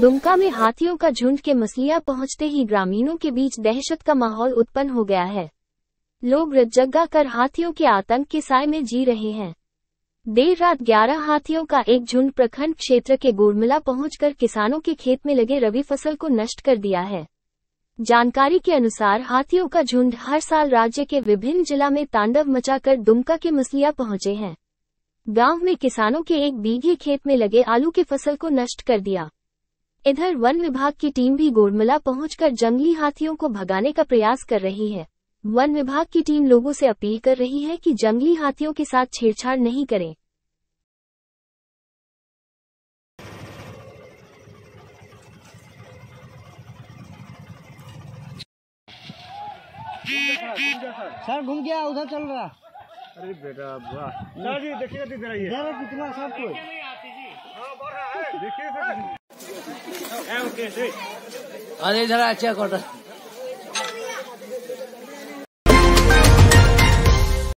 दुमका में हाथियों का झुंड के मसलिया पहुंचते ही ग्रामीणों के बीच दहशत का माहौल उत्पन्न हो गया है। लोग रज्जगा कर हाथियों के आतंक के साय में जी रहे हैं। देर रात 11 हाथियों का एक झुंड प्रखंड क्षेत्र के गुड़मिला पहुंचकर किसानों के खेत में लगे रबी फसल को नष्ट कर दिया है। जानकारी के अनुसार हाथियों का झुंड हर साल राज्य के विभिन्न जिला में तांडव मचाकर दुमका के मसलिया पहुंचे हैं। गांव में किसानों के एक बीघे खेत में लगे आलू के फसल को नष्ट कर दिया। इधर वन विभाग की टीम भी गुड़मिला पहुंचकर जंगली हाथियों को भगाने का प्रयास कर रही है। वन विभाग की टीम लोगों से अपील कर रही है कि जंगली हाथियों के साथ छेड़छाड़ नहीं करें। सर घूम गया उधर चल रहा। अरे बेटा वाह देखिए कितना देखिए। अरे इधर अच्छा कोटा